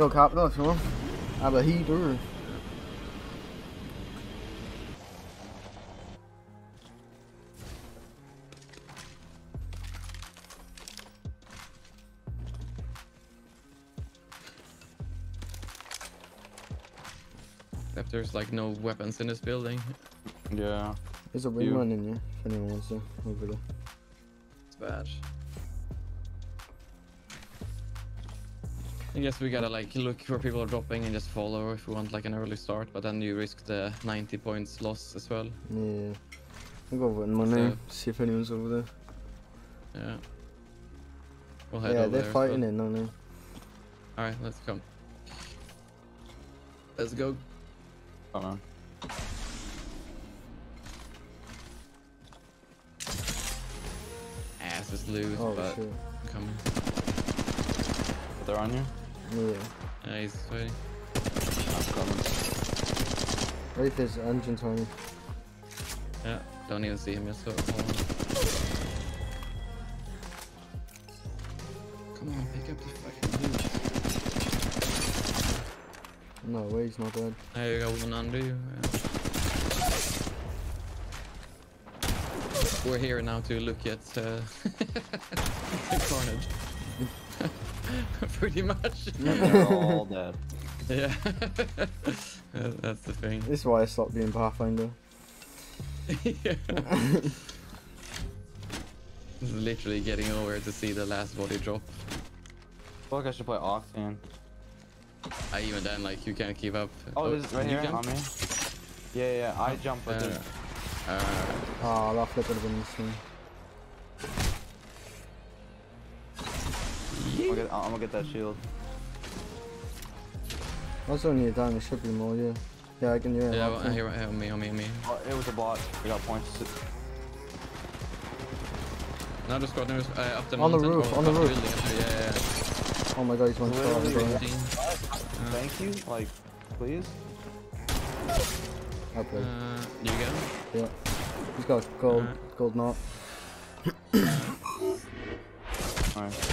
go cop another film. I'm a heater. Except there's like no weapons in this building. Yeah. There's a wing run in here if anyone wants to over there. It's bad. I guess we gotta like look where people are dropping and just follow if we want like an early start, but then you risk the 90 points loss as well. Yeah. I'll go over in my name, see if anyone's over there. Yeah. We'll head over there. Yeah, they're fighting it, no. Alright, let's come. Let's go. Come on. Ass is loose, but shit. I'm coming. But they're on you? Yeah. Yeah, he's fighting. I'm coming. Right, there's engines on you. Yeah, don't even see him yet, so come on, pick up the fucking loot. No way, he's not dead. Hey, you got one under you. We're here now to look at the carnage. Pretty much. They're all dead. Yeah. That's the thing. This is why I stopped being Pathfinder. Yeah. Literally getting over to see the last body drop. I feel like I should play Octane. Even then, like, you can't keep up. Oh, this is right here on me. Yeah, I jump with it. Oh, that flip would have been missing. I'm gonna get that shield. Also need time to ship you more, yeah. Yeah, I can hear it. Yeah, I hear it. Me. Oh, it was a bot. We got points. Now just got news. Up the mountain. On the roof. Yeah. Oh my god, he's one shot. Thank you. Like, please. Okay. You get him? Yeah. He's got gold. Gold knot. Alright.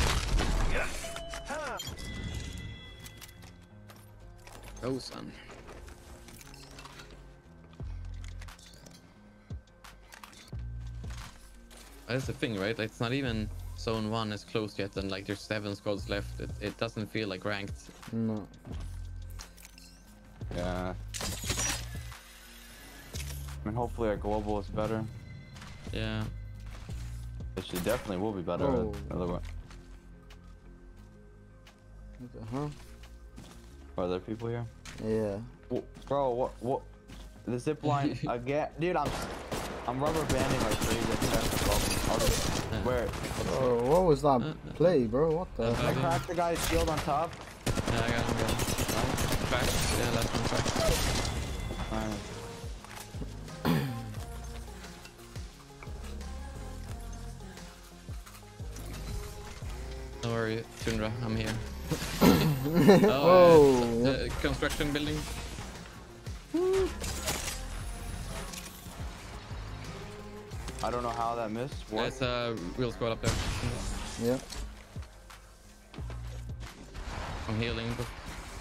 Oh, son. That's the thing, right? It's not even zone 1 is closed yet, and like there's 7 squads left. It doesn't feel like ranked. No. Yeah. I mean, hopefully our global is better. Yeah. It should definitely will be better. Oh. Otherwise. What the hell? Are there people here? Yeah. Whoa, bro, what? The zip line again? Dude, I'm rubber banding my crazy. Where? Bro, what was that play, bro? What the? I cracked the guy's shield on top. Yeah, I got him. Back. Yeah, last one back. Alright. Don't worry, Tundra, I'm here. The construction building. I don't know how that missed. What? It's a real squad up there. Yeah. I'm healing.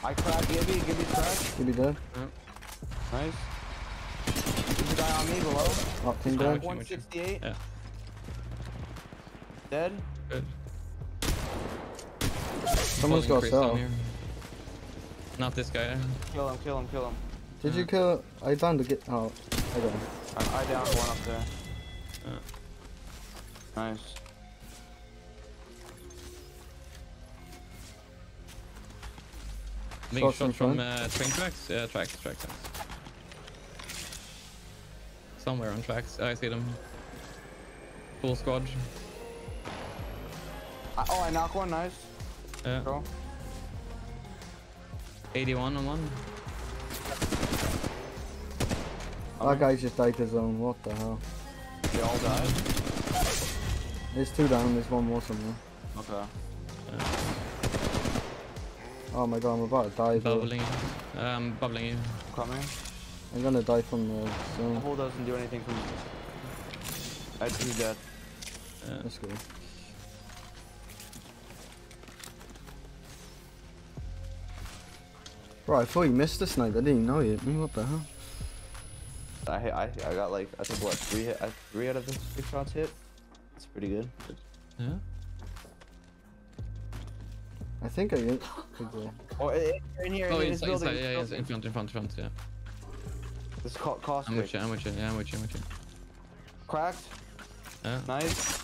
I cracked Gibby cracked. Gibby dead. Yeah. Nice. There's a guy on me below. Oh, ping down. 168. Yeah. Dead. Good. Someone's got cell. Not this guy. Kill him. Did you kill? I downed to get out. I don't. I downed one up there. Nice. Being shot from train tracks? Yeah, tracks. Somewhere on tracks. I see them. Full squad. I knocked one. Nice. Yeah. Bro. 81 on one. That guy just died to zone, what the hell? They all died? There's 2 down, there's one more somewhere. Okay. Yeah. Oh my god, I'm about to die. Bubbling. I'm bubbling you. Coming. I'm gonna die from the zone. The hole doesn't do anything for me. I do that. Yeah. Let's go. Bro, I thought he missed the snipe. I didn't even know he hit me. What the hell? I got like, I think what, three out of the 6 shots hit? That's pretty good. Yeah. I think I hit. Oh, it's in here. Oh, it's inside. Yeah, it's in front, yeah. This cost me. I'm with you. Cracked. Yeah. Nice.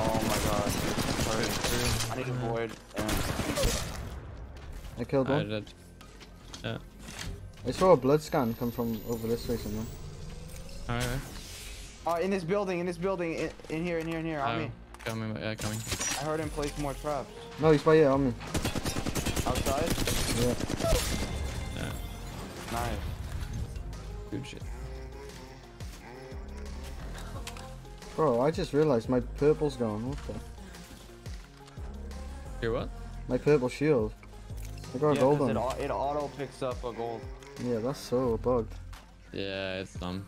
Oh my god. Sorry. I need a void. And... I killed one. Yeah. I saw a blood scan come from over this way somewhere. Alright. In this building, in here. On me. Coming. I heard him place more traps. No, he's by here, on me. Outside? Yeah. Nice. Good shit. Bro, I just realized my purple's gone. What the? Your what? My purple shield. I got a gold on it. It auto picks up a gold. Yeah, that's so bugged. Yeah, it's dumb.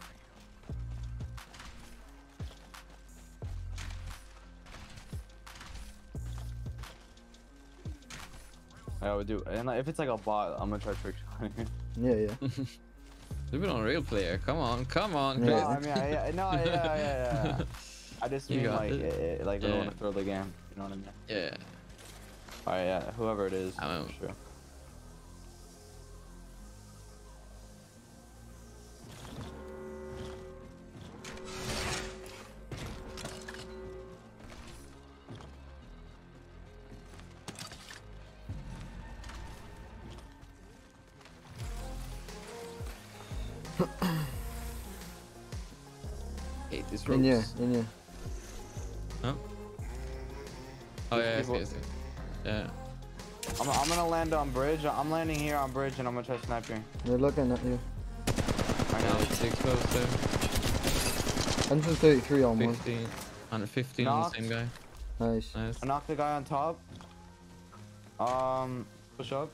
I would do, and if it's like a bot, I'm gonna try trick shotting it. Yeah. Do it on a real player. Come on. Yeah. No, yeah. I just mean like I don't want to throw the game. You know what I mean? Yeah. All right, yeah. Whoever it is, I'm sure. In here. Huh? Oh, yeah. I'm gonna land on bridge. I'm landing here on bridge and I'm gonna try sniping. They're looking at you. I know. It's exposed there. 133 on 15. 115 on the same guy. Nice. I knocked the guy on top. Push up.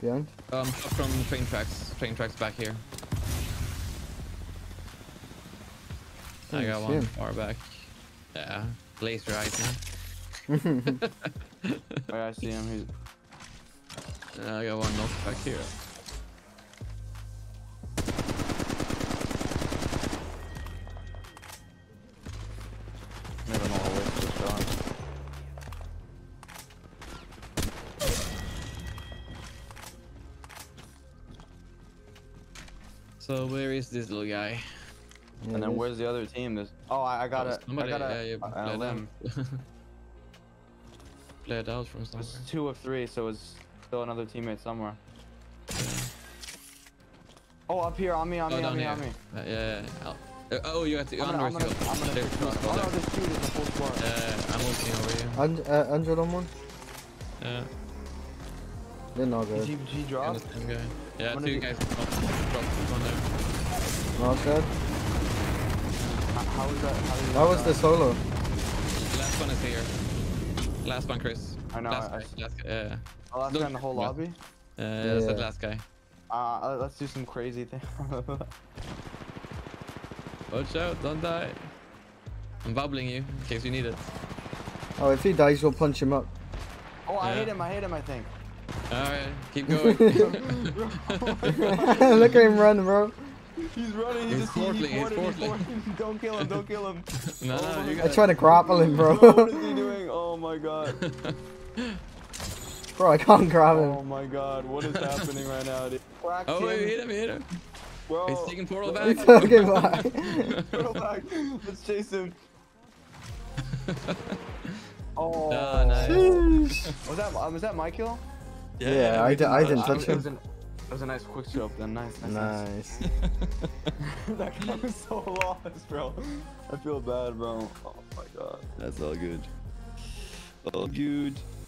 Behind? From train tracks. Train tracks back here. I got one far back. Yeah. Laser eyes now. Wait, I see him. I got one knocked back here. Never know all this shot. So where is this little guy? And then where's the other team? I got a limb. Played out from somewhere. It's 2 of 3, so it's still another teammate somewhere. Oh, up here, on me. Yeah. Oh, you have to. I'm gonna there's two. Oh no, there's two. There's a full squad. I'm looking over here. 100 on one. Yeah. They're not good. GG drop. Yeah, 2 guys. Drop one there. Not good. How was the solo? Last one is here. Last one, Chris. I know. Last guy. Last guy in the whole lobby? Yeah, that's the last guy. Let's do some crazy thing. Watch out, don't die. I'm bubbling you in case you need it. Oh, if he dies, we'll punch him up. Oh, yeah. I hit him, I think. Alright, keep going. Look at him run, bro. He's running, he's portling. Don't kill him. No, I try to grapple him, bro. What is he doing? Oh my god. Bro, I can't grab him. Oh my god, what is happening right now, dude? Oh, wait, hit him. Bro, he's taking portal back. Portal back. Let's chase him. Oh, nice. Was that my kill? Yeah, I didn't touch him. That was a nice quick scope then, nice. That guy was so lost, bro. I feel bad, bro. Oh my god. That's all good. All good.